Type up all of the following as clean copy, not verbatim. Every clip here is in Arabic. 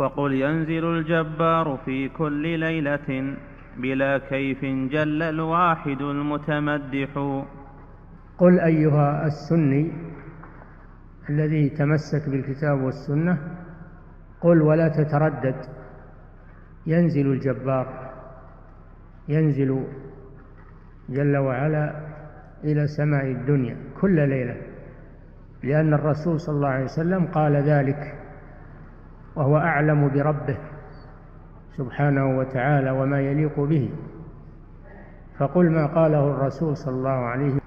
وقل ينزل الجبار في كل ليلة بلا كيف جل الواحد المتمدح. قل أيها السني الذي تمسك بالكتاب والسنة، قل ولا تتردد، ينزل الجبار، ينزل جل وعلا إلى سماء الدنيا كل ليلة، لأن الرسول صلى الله عليه وسلم قال ذلك وهو أعلم بربه سبحانه وتعالى وما يليق به، فقل ما قاله الرسول صلى الله عليه وسلم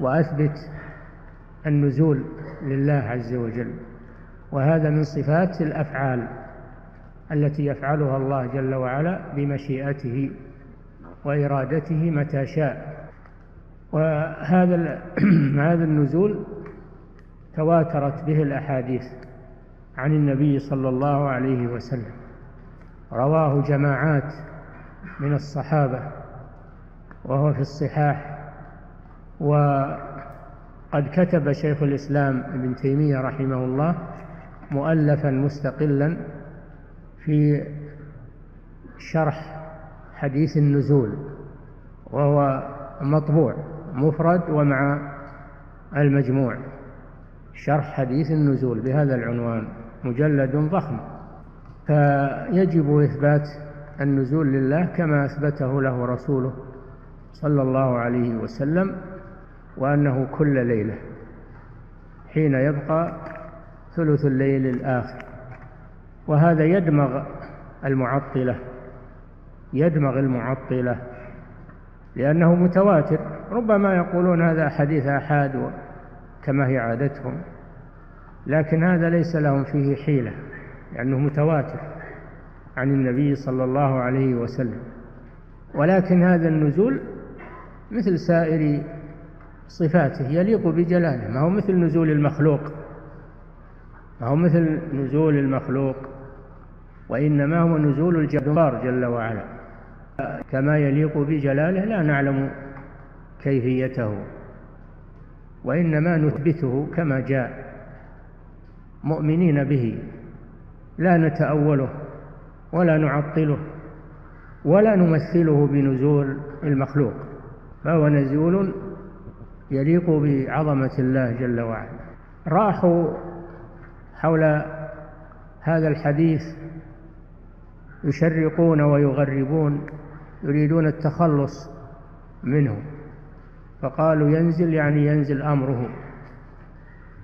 وأثبت النزول لله عز وجل. وهذا من صفات الأفعال التي يفعلها الله جل وعلا بمشيئته وإرادته متى شاء. وهذا النزول تواترت به الأحاديث عن النبي صلى الله عليه وسلم، رواه جماعات من الصحابة وهو في الصحاح. وقد كتب شيخ الإسلام ابن تيمية رحمه الله مؤلفا مستقلا في شرح حديث النزول، وهو مطبوع مفرد ومع المجموع، شرح حديث النزول بهذا العنوان، مجلد ضخم. فيجب إثبات النزول لله كما أثبته له رسوله صلى الله عليه وسلم، وأنه كل ليلة حين يبقى ثلث الليل الآخر. وهذا يدمغ المعطلة، لأنه متواتر. ربما يقولون هذا حديث أحاد كما هي عادتهم، لكن هذا ليس لهم فيه حيلة لأنه متواتر عن النبي صلى الله عليه وسلم. ولكن هذا النزول مثل سائر صفاته يليق بجلاله، ما هو مثل نزول المخلوق، وإنما هو نزول الجبار جل وعلا كما يليق بجلاله، لا نعلم كيفيته وإنما نثبته كما جاء مؤمنين به، لا نتأوله ولا نعطله ولا نمثله بنزول المخلوق، فهو نزول يليق بعظمة الله جل وعلا. راحوا حول هذا الحديث يشرقون ويغربون، يريدون التخلص منه، فقالوا ينزل يعني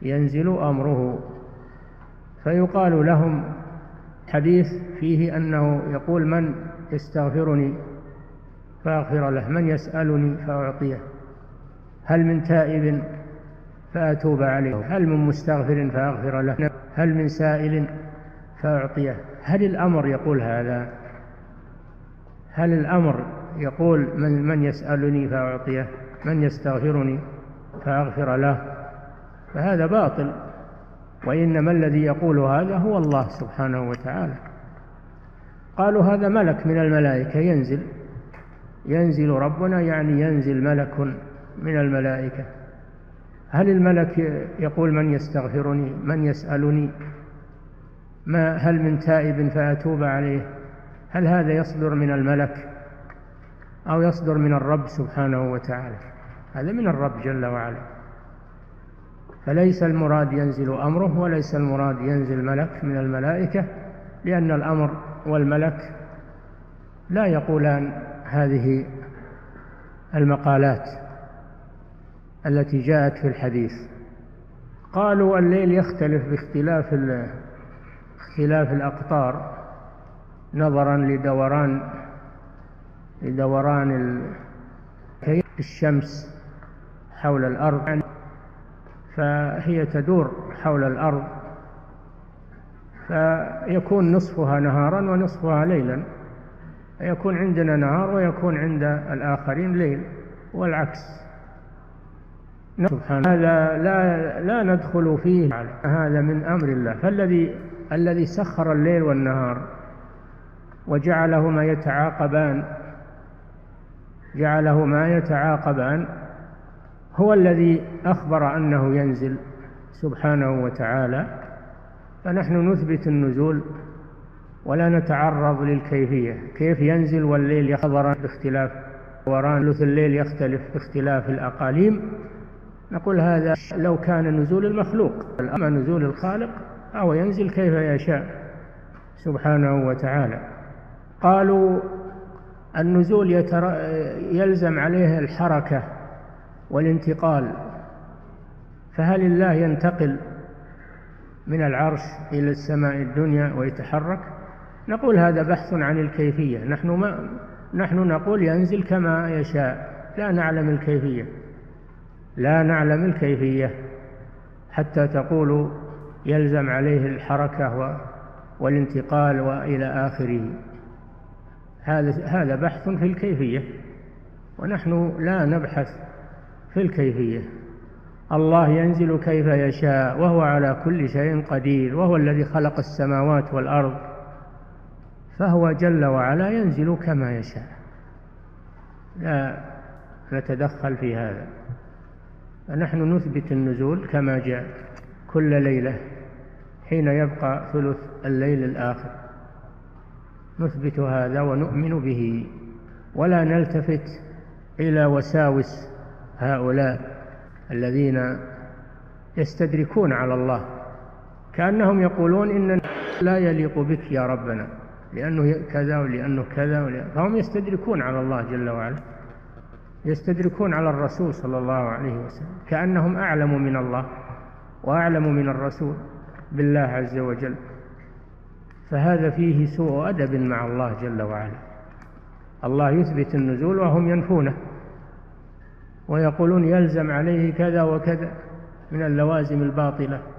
ينزل أمره، فيقال لهم حديث فيه أنه يقول من يستغفرني فأغفر له، من يسألني فأعطيه، هل من تائب فأتوب عليه، هل من مستغفر فأغفر له، هل من سائل فأعطيه. هل الأمر يقول هذا؟ هل الأمر يقول من يسألني فأعطيه، من يستغفرني فأغفر له؟ فهذا باطل، وإنما الذي يقول هذا هو الله سبحانه وتعالى. قالوا هذا ملك من الملائكة ينزل، ربنا يعني ينزل ملك من الملائكة. هل الملك يقول من يستغفرني، من يسألني، هل من تائب فأتوب عليه؟ هل هذا يصدر من الملك أو يصدر من الرب سبحانه وتعالى؟ هذا من الرب جل وعلا، فليس المراد ينزل أمره، وليس المراد ينزل ملك من الملائكة، لأن الأمر والملك لا يقولان هذه المقالات التي جاءت في الحديث. قالوا الليل يختلف باختلاف الأقطار نظرا لدوران الشمس حول الأرض، فهي تدور حول الأرض، فيكون نصفها نهارا ونصفها ليلا، يكون عندنا نهار ويكون عند الآخرين ليل والعكس. هذا لا ندخل فيه، هذا من أمر الله. فالذي سخر الليل والنهار وجعلهما يتعاقبان هو الذي أخبر أنه ينزل سبحانه وتعالى فنحن نثبت النزول ولا نتعرض للكيفية، كيف ينزل والليل يخبران باختلاف وران ثلث الليل يختلف باختلاف الأقاليم. نقول هذا لو كان نزول المخلوق، أما نزول الخالق أو ينزل كيف يشاء سبحانه وتعالى. قالوا النزول يلزم عليه الحركة والانتقال، فهل الله ينتقل من العرش إلى السماء الدنيا ويتحرك؟ نقول هذا بحث عن الكيفية، نحن نقول ينزل كما يشاء، لا نعلم الكيفية، لا نعلم الكيفية حتى تقولوا يلزم عليه الحركة والانتقال وإلى آخره. هذا بحث في الكيفية، ونحن لا نبحث في الكيفية. الله ينزل كيف يشاء وهو على كل شيء قدير، وهو الذي خلق السماوات والأرض، فهو جل وعلا ينزل كما يشاء، لا نتدخل في هذا. فنحن نثبت النزول كما جاء كل ليلة حين يبقى ثلث الليل الآخر، نثبت هذا ونؤمن به، ولا نلتفت إلى وساوس هؤلاء الذين يستدركون على الله، كأنهم يقولون إننا لا يليق بك يا ربنا لأنه كذا ولأنه كذا، فهم يستدركون على الله جل وعلا، يستدركون على الرسول صلى الله عليه وسلم، كأنهم أعلم من الله وأعلم من الرسول بالله عز وجل. فهذا فيه سوء أدب مع الله جل وعلا. الله يثبت النزول وهم ينفونه ويقولون يلزم عليه كذا وكذا من اللوازم الباطلة،